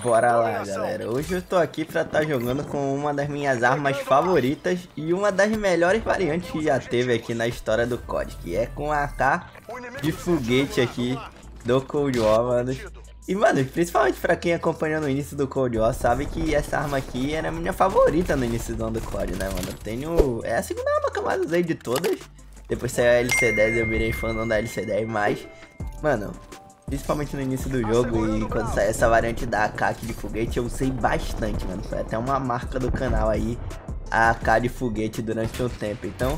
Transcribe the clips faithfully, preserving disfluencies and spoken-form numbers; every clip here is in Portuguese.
Bora lá, galera, hoje eu tô aqui pra estar tá jogando com uma das minhas armas favoritas e uma das melhores variantes que já teve aqui na história do C O D, que é com a A K de foguete aqui do Cold War, mano. E mano, principalmente pra quem acompanhou no início do Cold War, sabe que essa arma aqui era a minha favorita no início do C O D, né mano. Eu tenho... é a segunda arma que eu mais usei de todas, depois saiu a L C dez e eu virei fã da L C dez, mas... mano... principalmente no início do jogo e quando saiu essa variante da A K aqui de foguete, eu usei bastante, mano. Foi até uma marca do canal aí, a A K de foguete durante um tempo. Então,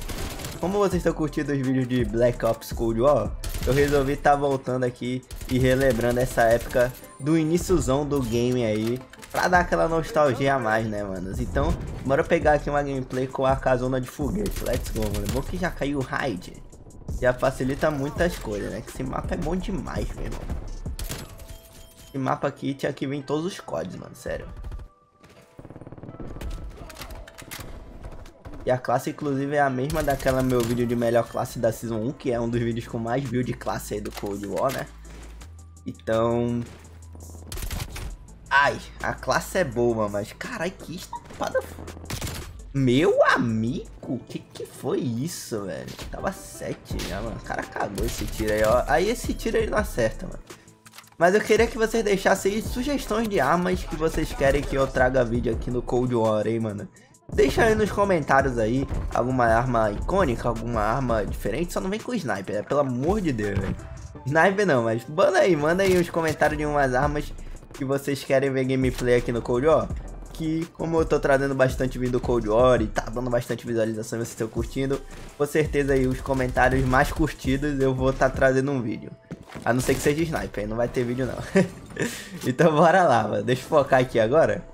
como vocês estão curtindo os vídeos de Black Ops Cold War, eu resolvi estar tá voltando aqui e relembrando essa época do iníciozão do game aí, pra dar aquela nostalgia a mais, né, manos? Então, bora pegar aqui uma gameplay com a A K zona de foguete. Let's go, mano. Bom que já caiu o raid. Já facilita muitas coisas, né? Que esse mapa é bom demais, meu irmão. Esse mapa aqui tinha que vir em todos os C O Ds, mano, sério. E a classe, inclusive, é a mesma daquela meu vídeo de melhor classe da Season um, que é um dos vídeos com mais build de classe aí do Cold War, né? Então... ai, a classe é boa, mas... carai, que estampada foda. Meu amigo, que que foi isso, velho? Tava sete já, mano. O cara cagou esse tiro aí, ó. Aí esse tiro ele não acerta, mano. Mas eu queria que vocês deixassem sugestões de armas que vocês querem que eu traga vídeo aqui no Cold War, hein, mano. Deixa aí nos comentários aí alguma arma icônica, alguma arma diferente. Só não vem com sniper, né? Pelo amor de Deus, velho. Sniper não, mas manda aí, manda aí os comentários de umas armas que vocês querem ver gameplay aqui no Cold War. Que, como eu tô trazendo bastante vídeo do Cold War e tá dando bastante visualização, vocês estão curtindo, com certeza aí os comentários mais curtidos eu vou tá trazendo um vídeo. A não ser que seja sniper, aí não vai ter vídeo não. Então bora lá, mano. Deixa eu focar aqui agora.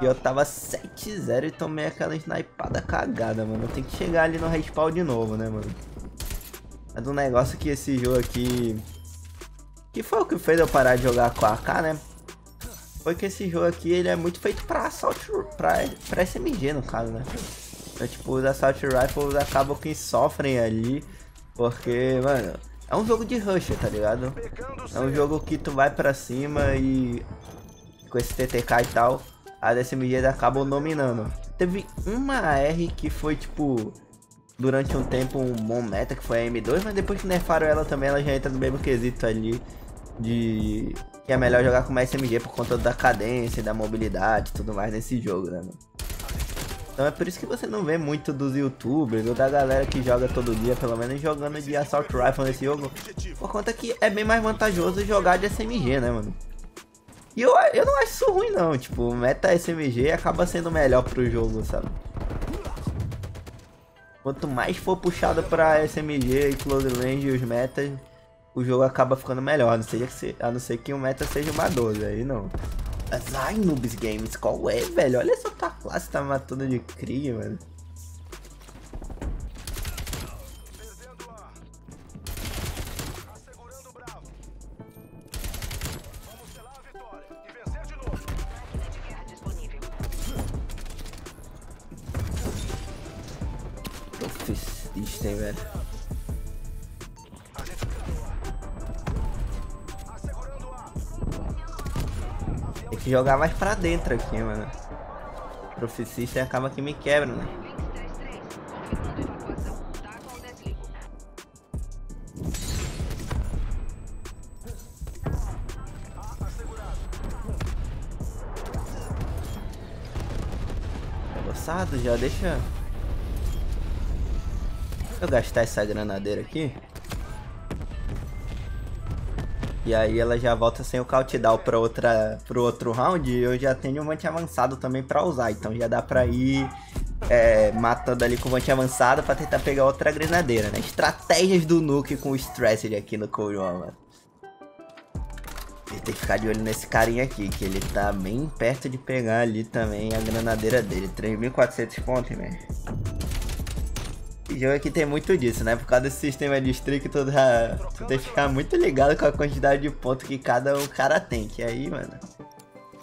E eu tava sete zero e tomei aquela snipada cagada, mano. Eu tenho que chegar ali no respawn de novo, né, mano? É do negócio que esse jogo aqui... que foi o que fez eu parar de jogar com a A K, né? Foi que esse jogo aqui, ele é muito feito pra assault, pra, pra S M G no caso, né? Então, tipo, os assault rifles acabam que sofrem ali, porque, mano, é um jogo de rusher, tá ligado? É um jogo que tu vai pra cima e com esse T T K e tal, as S M Gs acabam dominando. Teve uma A R que foi, tipo, durante um tempo um bom meta, que foi a M dois, mas depois que nerfaram ela também, ela já entra no mesmo quesito ali de... que é melhor jogar com uma S M G por conta da cadência, da mobilidade e tudo mais nesse jogo, né, mano? Então é por isso que você não vê muito dos youtubers ou da galera que joga todo dia, pelo menos jogando de assault rifle nesse jogo, por conta que é bem mais vantajoso jogar de S M G, né, mano? E eu, eu não acho isso ruim não, tipo, meta S M G acaba sendo melhor pro jogo, sabe? Quanto mais for puxado pra S M G e close range e os metas, o jogo acaba ficando melhor, a não ser que, se, a não ser que o meta seja uma doze, aí não. Mas ai, Noobs Games, qual é, velho? Olha só tua classe, tá matando de cria, mano. Isso, hein, velho. Que jogar mais pra dentro aqui, mano. Proficista acaba que me quebra, né? Tá gostado? Já deixa eu gastar essa granadeira aqui. E aí ela já volta sem o countdown para outra, pro outro round e eu já tenho um monte avançado também para usar. Então já dá para ir é, matando ali com o monte avançado para tentar pegar outra granadeira, né? Estratégias do Nuke com o Stressed aqui no Cold War, mano. Tem que ficar de olho nesse carinha aqui, que ele tá bem perto de pegar ali também a granadeira dele. três mil e quatrocentos pontos, velho. Jogo aqui tem muito disso, né? Por causa desse sistema de streak, tu, dá... tu tem que ficar muito ligado com a quantidade de pontos que cada um cara tem. Que aí, mano,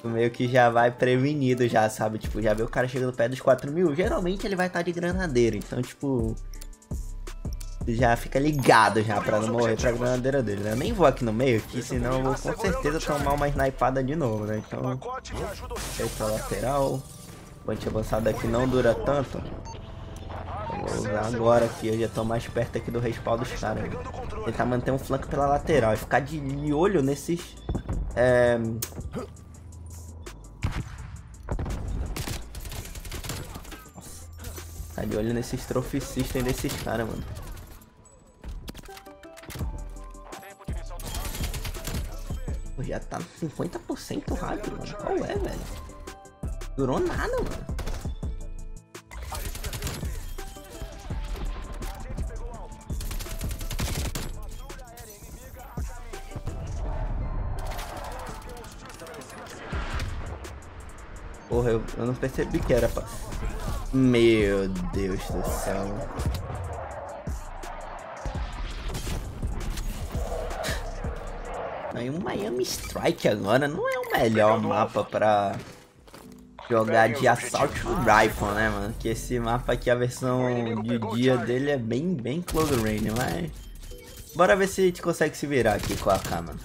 tu meio que já vai prevenido já, sabe? Tipo, já vê o cara chegando perto dos quatro mil. Geralmente ele vai estar de granadeira, então, tipo... já fica ligado já pra não morrer pra granadeira dele, né? Eu nem vou aqui no meio, que senão eu vou com certeza tomar uma snipada de novo, né? Então, eu pra lateral. O ponte avançado aqui não dura tanto. Eu vou usar agora que eu já tô mais perto aqui do respaldo dos caras. Tentar manter um flanco pela lateral e ficar de olho nesses... É... Tá de olho nesses troficistas e desses caras, mano. Pô, já tá cinquenta por cento rápido, mano. Qual é, velho? Durou nada, mano. Porra, eu, eu não percebi que era pra... Meu Deus do céu. Aí o Miami Strike agora não é o melhor mapa pra jogar de Assault Rifle, né, mano? Que esse mapa aqui, a versão de dia dele é bem, bem close range, mas... Bora ver se a gente consegue se virar aqui com a AK, mano.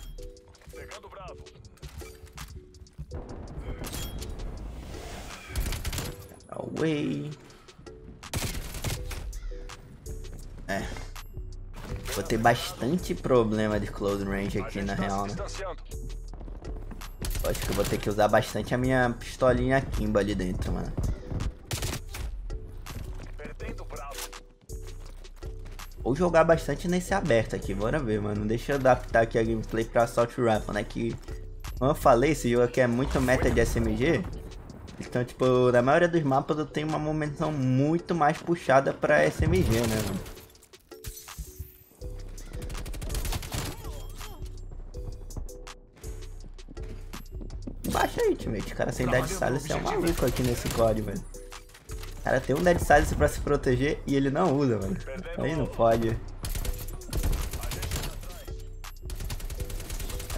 É. Vou ter bastante problema de close range aqui na real, né? Acho que eu vou ter que usar bastante a minha pistolinha Kimba ali dentro, mano. Vou jogar bastante nesse aberto aqui, bora ver, mano. Deixa eu adaptar aqui a gameplay pra Assault Rifle, né? Que, como eu falei, esse jogo aqui é muito meta de S M G. Então, tipo, na maioria dos mapas eu tenho uma movimentação muito mais puxada pra S M G, né, mano? Baixa aí, teammate. O cara sem Dead Silence é um maluco aqui nesse código, velho. O cara tem um Dead Silence pra se proteger e ele não usa, mano. Aí não pode.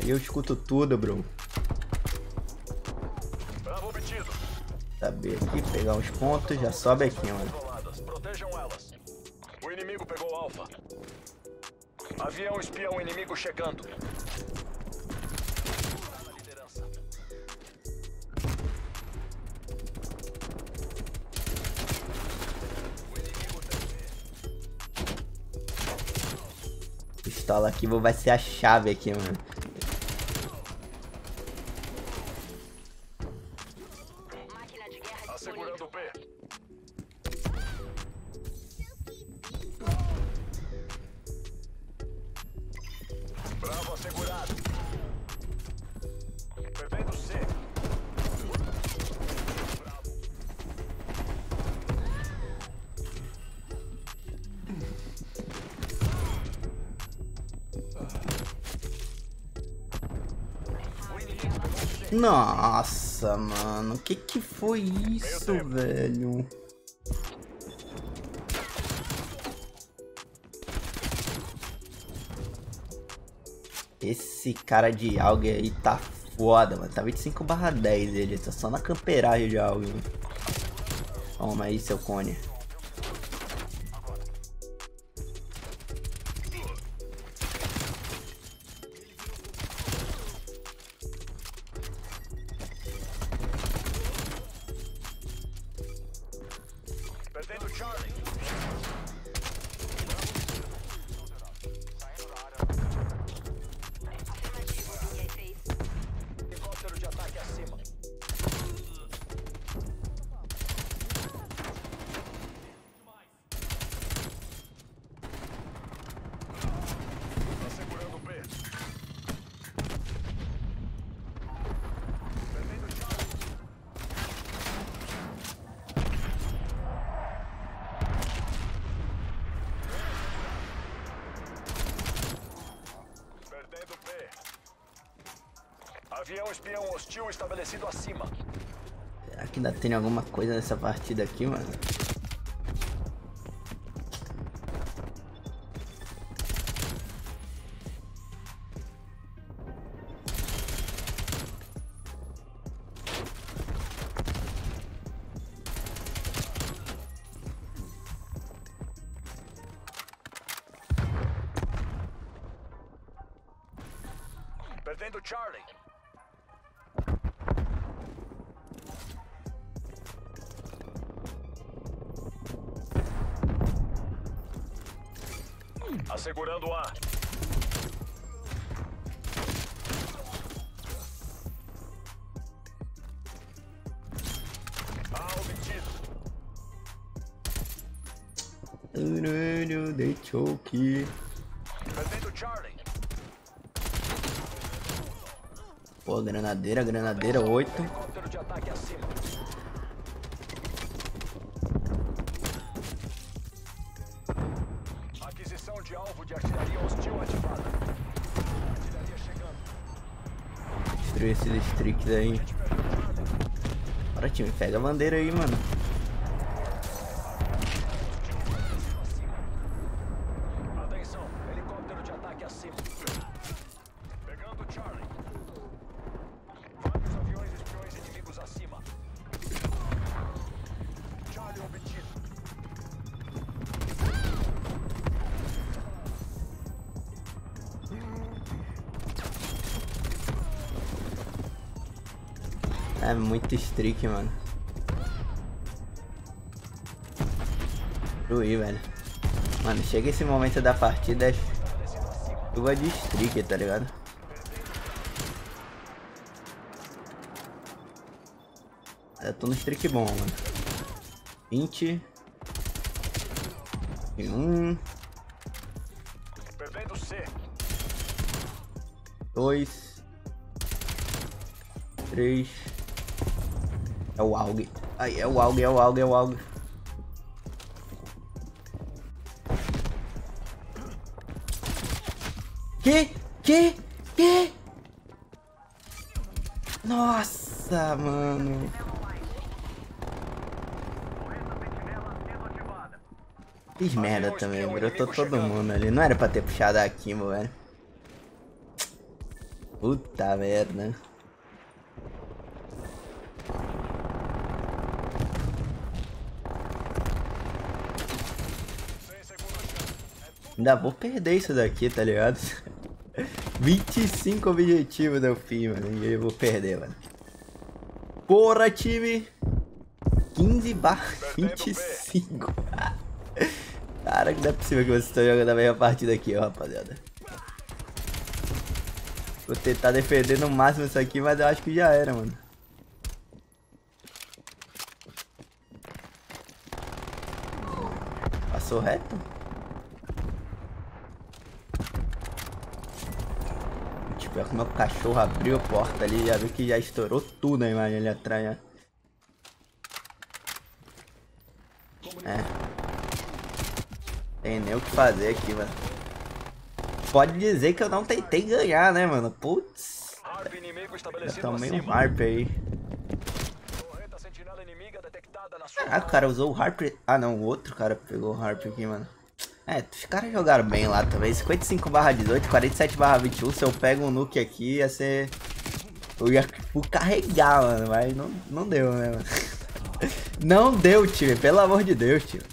Aí eu escuto tudo, bro. Saber aqui, pegar uns pontos, já sobe aqui, mano. Protejam elas. O inimigo pegou alfa. Avião espião inimigo chegando. Pistola aqui vai ser a chave aqui, mano. Nossa, mano, que que foi isso, velho? Esse cara de A U G aí tá foda, mano. Tá vinte e cinco barra dez ele, tá só na camperagem de A U G. Toma aí, seu cone. Avião espião hostil estabelecido acima. Será que ainda tem alguma coisa nessa partida aqui, mano? Mantendo Charlie. Assegurando A. A obtido. They choke. Mantendo Charlie. Pô, granadeira, granadeira, oito. Helicóptero de ataque acima. Aquisição de alvo de artilharia hostil ativada. Artilharia chegando. Destruir esses streaks aí. Bora, time, pega a bandeira aí, mano. Atenção, helicóptero de ataque acima. Pegando Charlie. É muito streak, mano. Ruim, velho. Mano, chega esse momento da partida, é chuva de streak, tá ligado? Eu tô no streak bom, mano. vinte. vinte e um. dois. três. É o A U G. Ai, é o A U G, é o A U G, é o A U G. Que? Que? Que? Nossa, mano. Fiz merda também, bro. Eu tô todo mundo ali. Não era pra ter puxado a Kimba, velho. Puta merda. Ainda vou perder isso daqui, tá ligado? vinte e cinco objetivos deu fim, mano. E eu vou perder, mano. Porra, time! quinze barra vinte e cinco. Cara, que não é possível que vocês estão jogando a mesma partida aqui, ó, rapaziada. Vou tentar defender no máximo isso aqui, mas eu acho que já era, mano. Passou reto? Pior que meu cachorro abriu a porta ali, já viu que já estourou tudo a imagem ali atrás, né? É. Tem nem o que fazer aqui, mano. Pode dizer que eu não tentei ganhar, né, mano? Putz. Eu tomei um harp aí. Ah, o cara usou o harp. Ah, não, o outro cara pegou o harp aqui, mano. É, os caras jogaram bem lá também, cinquenta e cinco barra dezoito, quarenta e sete barra vinte e um, se eu pego um nuke aqui ia ser... Eu ia carregar, mano, mas não, não deu, né, mano? Não deu, time, pelo amor de Deus, time.